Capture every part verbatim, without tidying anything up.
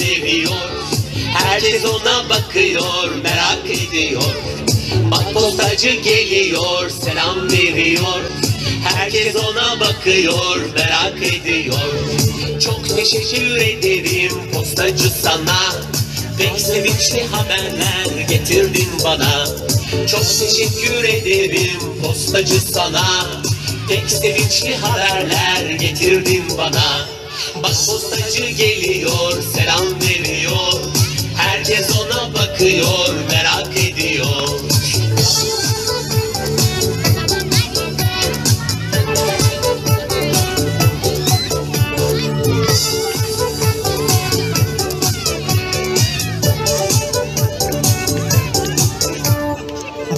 seviyor. Herkes ona bakıyor, merak ediyor. Bak postacı geliyor, selam veriyor. Herkes ona bakıyor, merak ediyor. Çok teşekkür ederim postacı sana. Pek sevinçli haberler getirdin bana. Çok teşekkür ederim postacı sana. Pek sevinçli haberler getirdin bana. Bak postacı geliyor, selam veriyor. Herkes ona bakıyor, merak ediyor.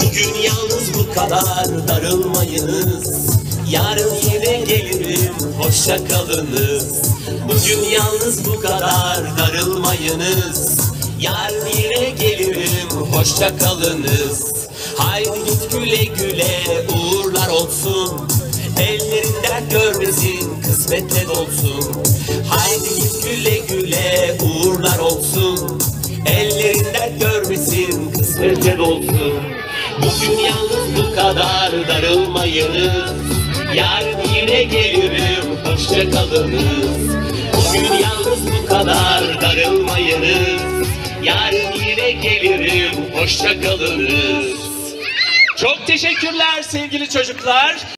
Bugün yalnız bu kadar, darılmayınız. Yarın yine gelirim, hoşça kalınız. Bugün yalnız bu kadar, darılmayınız. Yarın yine gelirim, hoşça kalınız. Haydi git güle güle, uğurlar olsun. Ellerinden görmesin, kısmetle dolsun. Haydi git güle güle, uğurlar olsun. Ellerinden görmesin, kısmetle dolsun. Bugün yalnız bu kadar, darılmayınız. Yarın yine gelirim, hoşça kalınız. Bugün yalnız bu kadar, darılmayınız. Yarın yine gelirim, hoşça kalınız. Çok teşekkürler sevgili çocuklar.